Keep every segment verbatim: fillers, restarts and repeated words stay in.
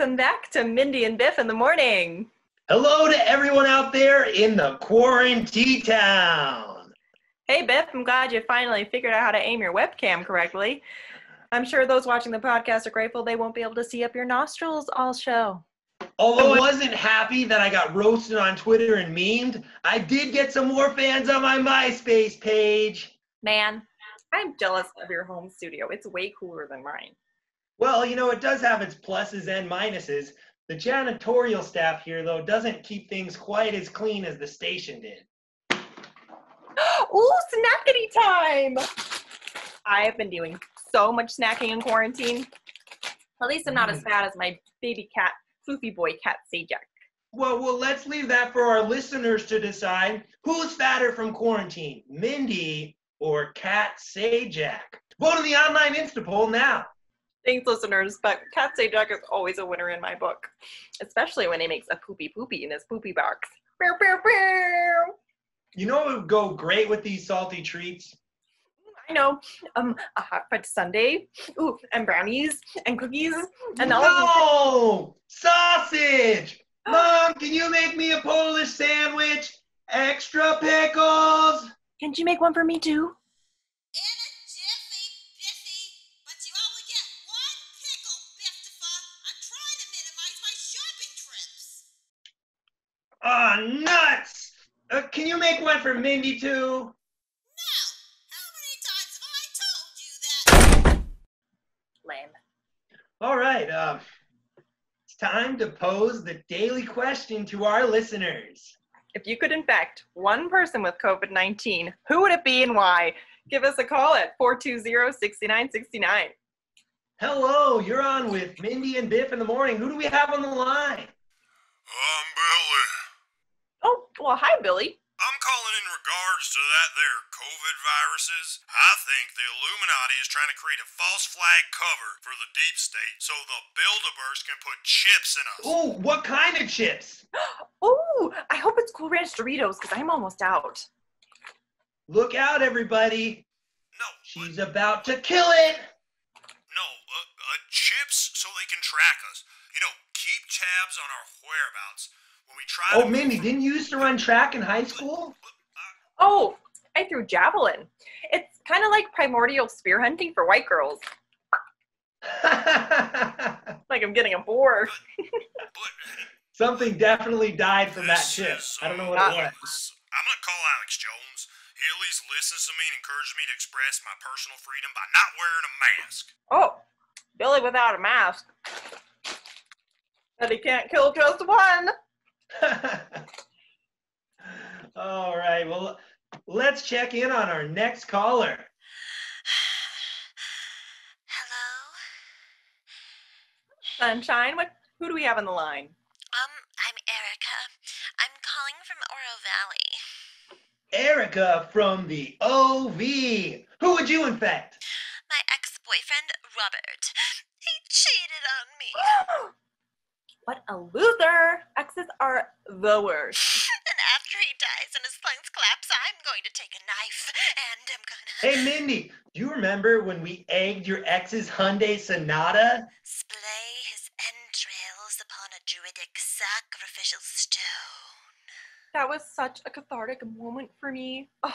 welcome back to Mindy and Biff in the Morning. Hello to everyone out there in the quarantine town. Hey Biff, I'm glad you finally figured out how to aim your webcam correctly. I'm sure those watching the podcast are grateful they won't be able to see up your nostrils all show. Although I wasn't happy that I got roasted on Twitter and memed, I did get some more fans on my MySpace page. Man, I'm jealous of your home studio. It's way cooler than mine. Well, you know, it does have its pluses and minuses. The janitorial staff here, though, doesn't keep things quite as clean as the station did. Ooh, snackity time! I have been doing so much snacking in quarantine. At least I'm not as fat as my baby cat, floofy boy, Cat Sajak. Well, well, let's leave that for our listeners to decide. Who's fatter from quarantine, Mindy or Cat Sajak? Vote in the online Insta poll now. Thanks, listeners, but Cat Sajak is always a winner in my book, especially when he makes a poopy poopy in his poopy box. Pew, pew, pew. You know what would go great with these salty treats? I know, um, a hot fudge sundae, ooh, and brownies, and cookies, and all No! Sausage! Mom, can you make me a Polish sandwich? Extra pickles! Can't you make one for me, too? Ah, oh, nuts! Uh, can you make one for Mindy, too? No! How many times have I told you that? Lame. All right, uh, it's time to pose the daily question to our listeners. If you could infect one person with COVID nineteen, who would it be and why? Give us a call at four two zero, six nine six nine. Hello, you're on with Mindy and Biff in the Morning. Who do we have on the line? I'm Billy. Oh, well, hi, Billy. I'm calling in regards to that there COVID viruses. I think the Illuminati is trying to create a false flag cover for the Deep State so the Bilderbergs can put chips in us. Oh, what kind of chips? Oh, I hope it's Cool Ranch Doritos because I'm almost out. Look out, everybody. No. She's but, about to kill it. No, uh, uh, chips so they can track us. You know, keep tabs on our whereabouts. We oh, Mindy, from... didn't you used to run track in high school? Oh, I threw javelin. It's kind of like primordial spear hunting for white girls. Like I'm getting a bore. Something definitely died from this that chip. I don't know what it was. I'm going to call Alex Jones. He at least listens to me and encourages me to express my personal freedom by not wearing a mask. Oh, Billy without a mask. But he can't kill just one. All right, well, let's check in on our next caller. Hello? Sunshine, what, who do we have on the line? Um, I'm Erica. I'm calling from Oro Valley. Erica from the O V. Who would you infect? My ex-boyfriend, Robert. He cheated on me. What a loser! Exes are the worst. And after he dies and his lungs collapse, I'm going to take a knife and I'm gonna... Hey, Mindy, do you remember when we egged your ex's Hyundai Sonata? Splay his entrails upon a druidic sacrificial stone. That was such a cathartic moment for me. Oh.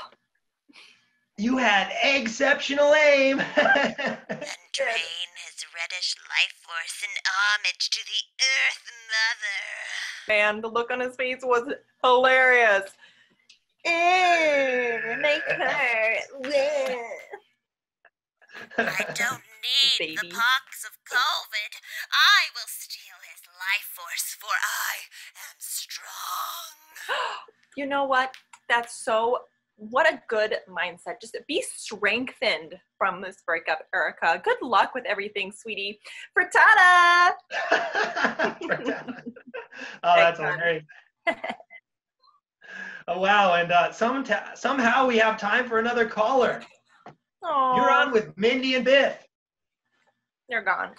You had exceptional aim. And drain his reddish life force in homage to the Earth Mother. Man, the look on his face was hilarious. Ew, make her. I don't need the pox of COVID. I will steal his life force, for I am strong. You know what? That's so... What a good mindset. Just be strengthened from this breakup, Erica. Good luck with everything, sweetie. Frittata! Frittata. Oh, that's hilarious. Oh, wow. And uh, some ta- somehow we have time for another caller. Aww. You're on with Mindy and Biff. They're gone.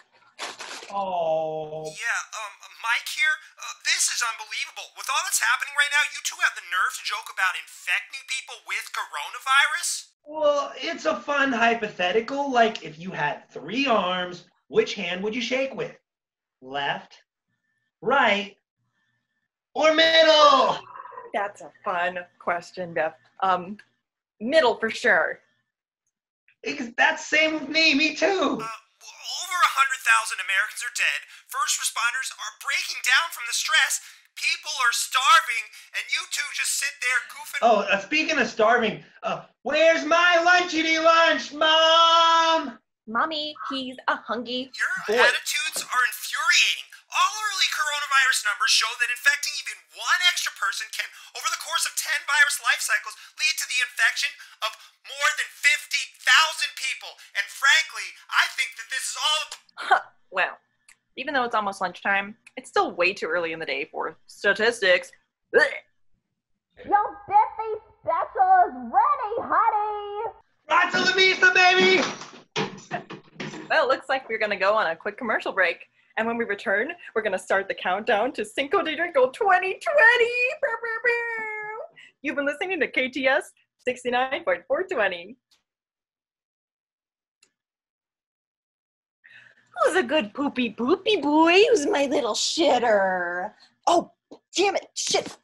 Oh. Yeah, um, Mike here. Uh, this is unbelievable. With all that's happening right now, you two have the nerve to joke about infecting people with coronavirus? Well, it's a fun hypothetical. Like, if you had three arms, which hand would you shake with? Left, right, or middle? That's a fun question, Biff. Um, middle for sure. That's same with me. Me too. Uh, over a hundred thousand Americans are dead. First responders are breaking down from the stress. People are starving, and you two just sit there goofing. Oh, uh, speaking of starving, uh, where's my lunchity lunch, Mom? Mommy, he's a hungry boy. Your attitudes are infuriating. All early coronavirus numbers show that infecting even one extra person can, over the course of ten virus life cycles, lead to the infection of more than fifty thousand people. And frankly, I think that this is all... Huh. Well, even though it's almost lunchtime, it's still way too early in the day for statistics. Yo, Biffy special is ready, honey! Hasta la vista, baby! Well, it looks like we're going to go on a quick commercial break. And when we return, we're going to start the countdown to Cinco de Drinko twenty twenty. You've been listening to K T S sixty-nine point four twenty. Who's a good poopy poopy boy? Who's my little shitter? Oh, damn it, shit.